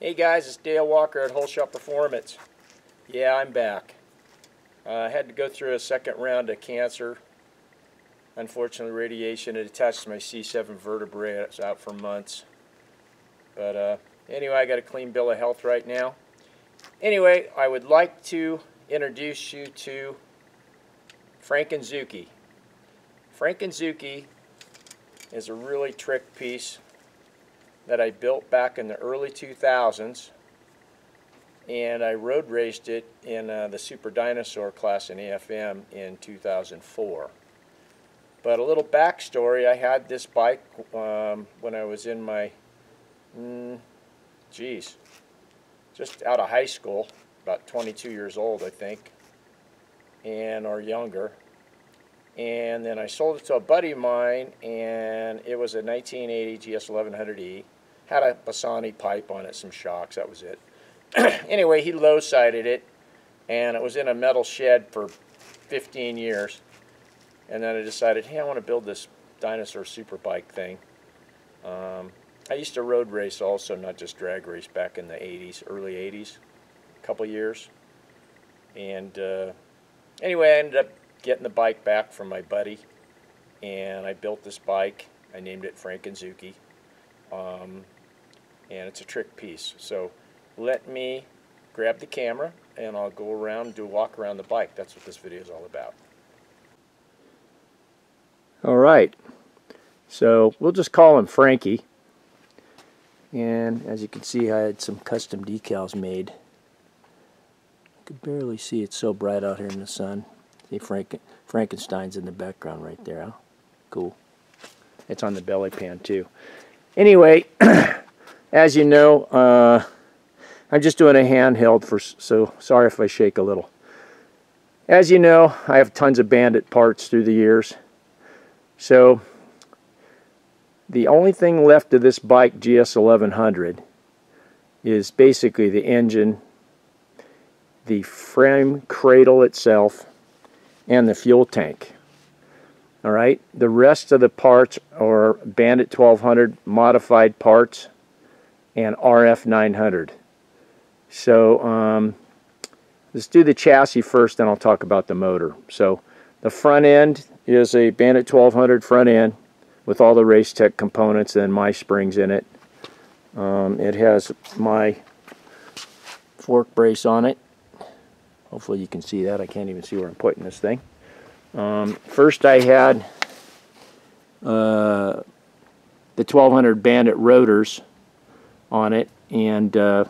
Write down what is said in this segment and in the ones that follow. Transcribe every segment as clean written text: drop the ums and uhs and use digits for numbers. Hey guys, it's Dale Walker at Holeshot Performance. Yeah, I'm back. I had to go through a second round of cancer. Unfortunately, radiation had attached to my C7 vertebrae. It's out for months. But anyway, I got a clean bill of health right now. Anyway, I would like to introduce you to Frankenzuki. Frankenzuki is a really trick piece that I built back in the early 2000s, and I road raced it in the Super Dinosaur class in AFM in 2004. But a little backstory, I had this bike when I was in my, just out of high school, about 22 years old I think, and or younger. And then I sold it to a buddy of mine, and it was a 1980 GS1100E. Had a Bassani pipe on it, some shocks, that was it. Anyway, he low-sided it, and it was in a metal shed for 15 years. And then I decided, hey, I want to build this dinosaur superbike thing. I used to road race also, not just drag race, back in the 80s, early 80s, a couple years. And anyway, I ended up getting the bike back from my buddy, and I built this bike. I named it Frankenzuki, and it's a trick piece. So let me grab the camera, and I'll go around and do a walk around the bike. That's what this video is all about. All right, so we'll just call him Frankie. And as you can see, I had some custom decals made. I could barely see, it's so bright out here in the sun. See, Frankenstein's in the background right there. Huh? Cool. It's on the belly pan too. Anyway, as you know, I'm just doing a handheld, so sorry if I shake a little. As you know, I have tons of Bandit parts through the years. So the only thing left of this bike, GS1100, is basically the engine, the frame cradle itself, and the fuel tank. All right, the rest of the parts are Bandit 1200 modified parts and RF 900. So let's do the chassis first, then I'll talk about the motor. So the front end is a Bandit 1200 front end with all the race tech components and my springs in it. It has my fork brace on it. Hopefully you can see that. I can't even see where I'm pointing this thing. First I had the 1200 Bandit rotors on it, and the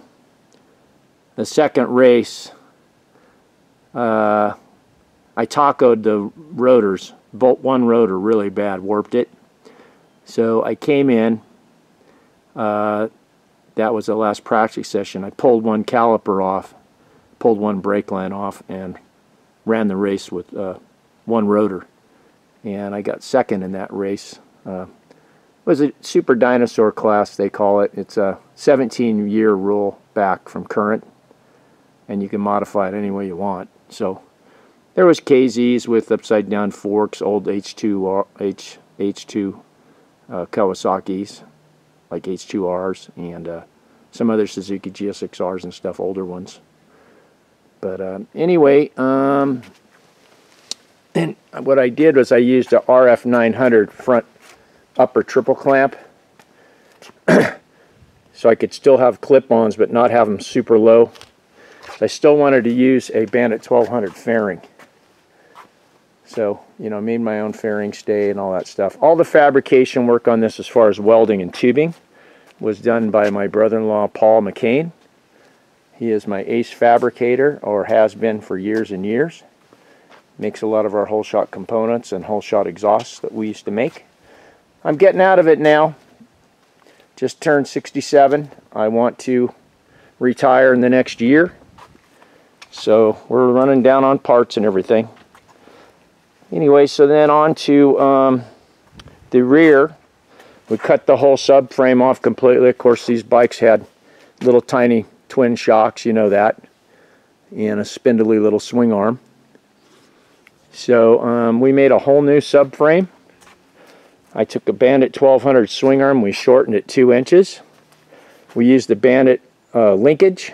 second race I tacoed the rotors, bolt one rotor really bad, warped it. So I came in, that was the last practice session, I pulled one caliper off, pulled one brake line off, and ran the race with one rotor, and I got second in that race. It was a Super Dinosaur class, they call it. It's a 17-year rule back from current, and you can modify it any way you want. So there was KZs with upside down forks, old H2 Kawasaki's, like H2Rs, and some other Suzuki GSXRs and stuff, older ones. But anyway, then what I did was I used a RF 900 front upper triple clamp, so I could still have clip-ons but not have them super low. I still wanted to use a Bandit 1200 fairing. So, you know, made my own fairing stay and all that stuff. All the fabrication work on this as far as welding and tubing was done by my brother-in-law, Paul McCain. He is my ace fabricator, or has been for years and years. Makes a lot of our Holeshot components and Holeshot exhausts that we used to make. I'm getting out of it now. Just turned 67. I want to retire in the next year. So we're running down on parts and everything. Anyway, so then on to the rear. We cut the whole subframe off completely. Of course, these bikes had little tiny twin shocks, you know that, and a spindly little swing arm. So we made a whole new subframe. I took a Bandit 1200 swing arm, we shortened it 2 inches. We used the Bandit linkage.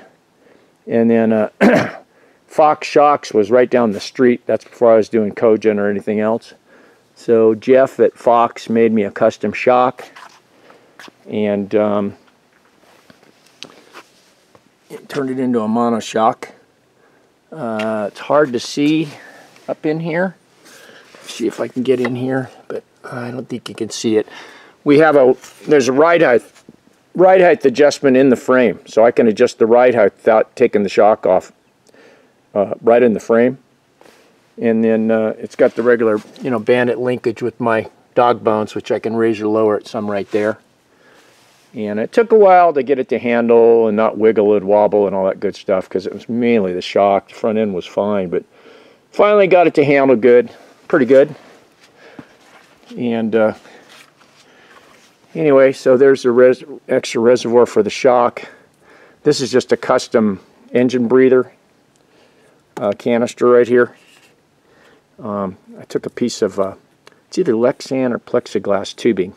And then Fox Shocks was right down the street. That's before I was doing cogen or anything else. So Jeff at Fox made me a custom shock. And it turned it into a mono shock. It's hard to see up in here. See if I can get in here, but I don't think you can see it. We have a, there's a ride height adjustment in the frame, so I can adjust the ride height without taking the shock off, right in the frame. And then it's got the regular, you know, Bandit linkage with my dog bones, which I can raise or lower it some right there. And it took a while to get it to handle and not wiggle and wobble and all that good stuff, because it was mainly the shock. The front end was fine, but finally got it to handle good, pretty good. And anyway, so there's the extra reservoir for the shock. This is just a custom engine breather canister right here. I took a piece of, it's either Lexan or plexiglass tubing,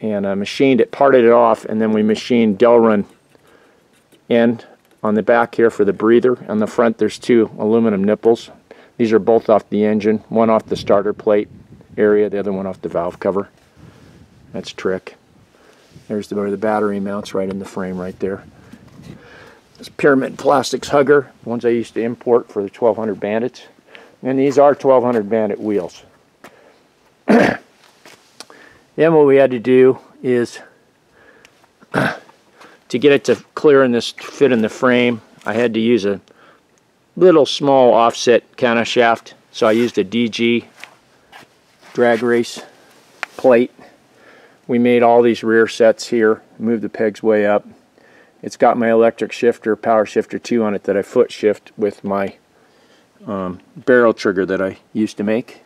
and machined it, parted it off, and then we machined Delrin end on the back here for the breather. On the front there's two aluminum nipples. These are both off the engine, one off the starter plate area, the other one off the valve cover. That's a trick. There's where the battery mounts right in the frame right there. This Pyramid Plastics Hugger, the ones I used to import for the 1200 Bandits. And these are 1200 Bandit wheels. Then what we had to do is, to get it to clear in this, fit in the frame, I had to use a little small offset counter shaft. So I used a DG drag race plate. We made all these rear sets here, moved the pegs way up. It's got my electric shifter, Power Shifter 2 on it that I foot shift with my barrel trigger that I used to make.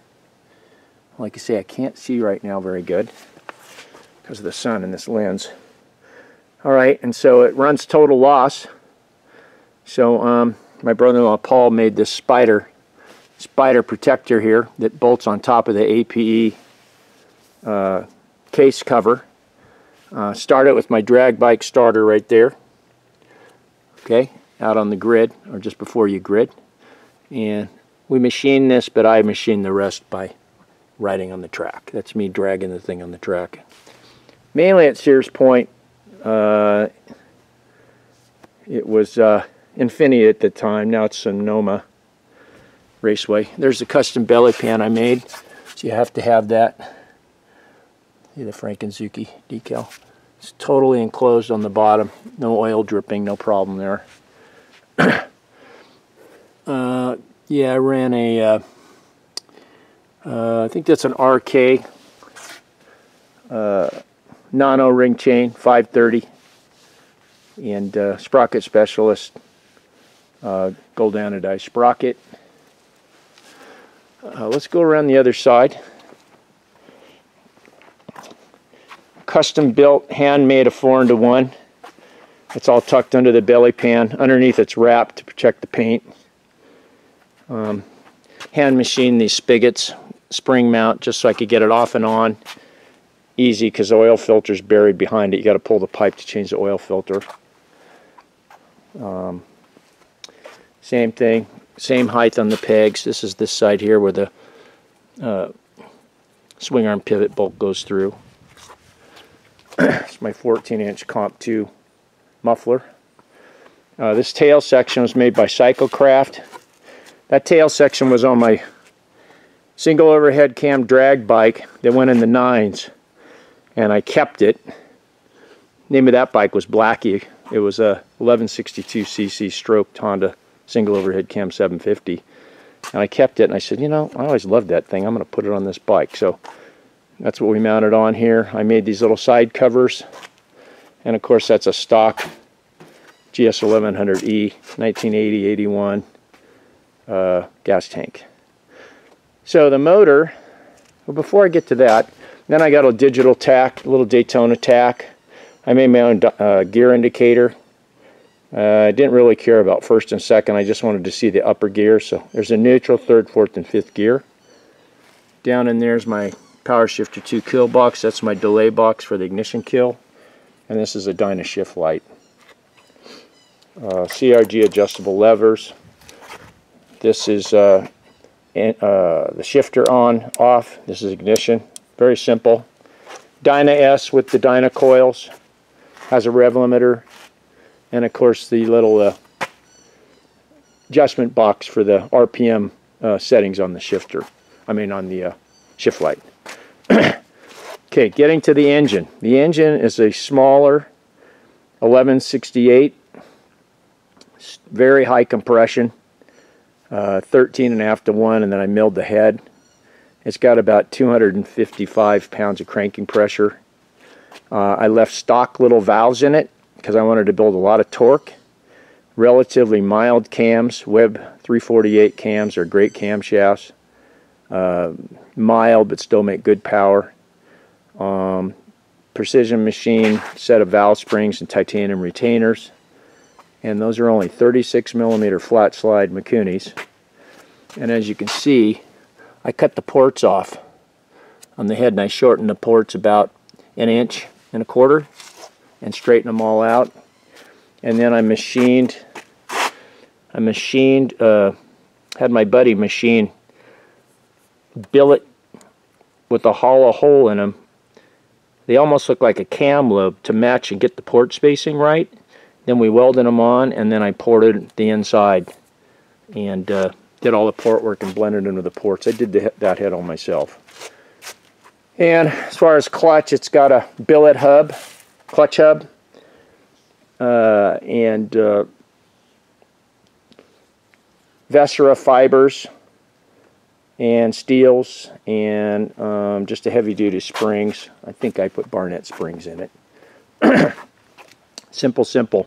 Like I say, I can't see right now very good because of the sun in this lens. All right, and so it runs total loss. So my brother-in-law Paul made this spider protector here that bolts on top of the APE case cover. Start it with my drag bike starter right there. Okay, out on the grid, or just before you grid. And we machine this, but I machine the rest by riding on the track. That's me dragging the thing on the track. Mainly at Sears Point. It was Infinity at the time. Now it's Sonoma Raceway. There's the custom belly pan I made. So you have to have that. See the Frankenzuki decal. It's totally enclosed on the bottom. No oil dripping, no problem there. Yeah, I ran a... I think that's an RK nano ring chain 530, and Sprocket Specialist gold anodized sprocket. Let's go around the other side. Custom built, handmade, a 4:1. It's all tucked under the belly pan. Underneath it's wrapped to protect the paint. Hand machined these spigots. Spring mount just so I could get it off and on easy, because the oil filter's buried behind it. You got to pull the pipe to change the oil filter. Same thing, same height on the pegs. This is this side here where the swing arm pivot bolt goes through. It's my 14-inch Comp 2 muffler. This tail section was made by CycleCraft. That tail section was on my single overhead cam drag bike that went in the 9s, and I kept it. Name of that bike was Blackie. It was a 1162cc stroked Honda single overhead cam 750, and I kept it, and I said, you know, I always loved that thing. I'm going to put it on this bike. So that's what we mounted on here. I made these little side covers, and of course that's a stock GS1100E 1980-81 gas tank. So the motor, well, before I get to that, then I got a digital tack, a little Daytona tack. I made my own gear indicator. I didn't really care about first and second. I just wanted to see the upper gear. So there's a neutral, third, fourth, and fifth gear. Down in there's my Power Shifter 2 kill box. That's my delay box for the ignition kill. And this is a Dyna shift light. CRG adjustable levers. This is the shifter on, off. This is ignition. Very simple. Dyna S with the Dyna coils. Has a rev limiter. And of course the little adjustment box for the RPM settings on the shifter. I mean on the shift light. Okay, getting to the engine. The engine is a smaller 1168. Very high compression. 13.5 to 1, and then I milled the head. It's got about 255 pounds of cranking pressure. I left stock little valves in it because I wanted to build a lot of torque. Relatively mild cams. Web 348 cams are great camshafts. Mild but still make good power. Precision machine set of valve springs and titanium retainers. And those are only 36mm flat slide Makunis. And as you can see, I cut the ports off on the head and I shortened the ports about 1.25 inches and straightened them all out. And then I had my buddy machine billet with a hollow hole in them. They almost look like a cam lobe to match and get the port spacing right. Then we welded them on, and then I ported the inside and did all the port work and blended into the ports. I did that head all myself. And as far as clutch, it's got a billet hub, clutch hub, and Vesera fibers and steels, and just a heavy-duty springs. I think I put Barnett springs in it. Simple.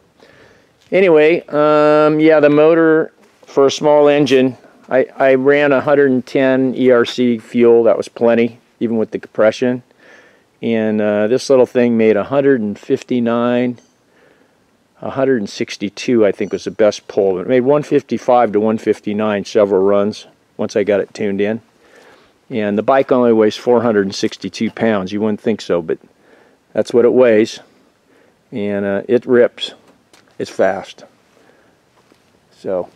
Anyway, yeah, the motor for a small engine, I ran 110 ERC fuel. That was plenty, even with the compression. And this little thing made 159, 162, I think was the best pull. It made 155 to 159 several runs once I got it tuned in. And the bike only weighs 462 pounds. You wouldn't think so, but that's what it weighs. And it rips. It's fast. So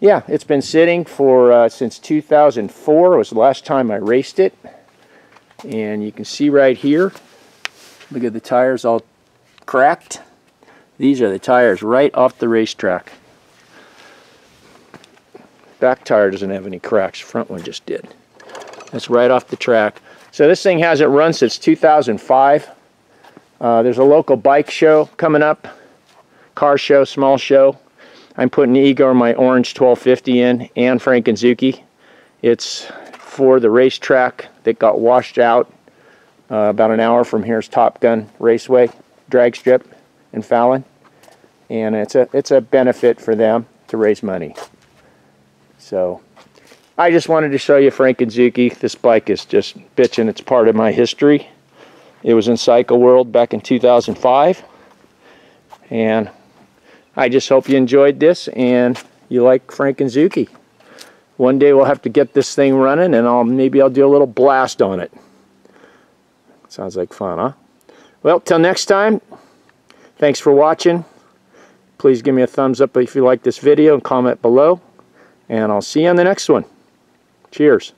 yeah, it's been sitting for since 2004 was the last time I raced it. And you can see right here, look at the tires all cracked. These are the tires right off the racetrack. Back tire doesn't have any cracks, front one just did. That's right off the track. So this thing hasn't run since 2005. There's a local bike show coming up, car show, small show. I'm putting Igor, my orange 1250 in, and Frankenzuki. It's for the racetrack that got washed out about an hour from here's Top Gun Raceway, drag strip in Fallon. And it's a benefit for them to raise money. So I just wanted to show you Frankenzuki. This bike is just bitching. It's part of my history. It was in Cycle World back in 2005, and I just hope you enjoyed this and you like Frankenzuki. One day we'll have to get this thing running, and maybe I'll do a little blast on it. Sounds like fun, huh? Well, till next time, thanks for watching. Please give me a thumbs up if you like this video and comment below, and I'll see you on the next one. Cheers.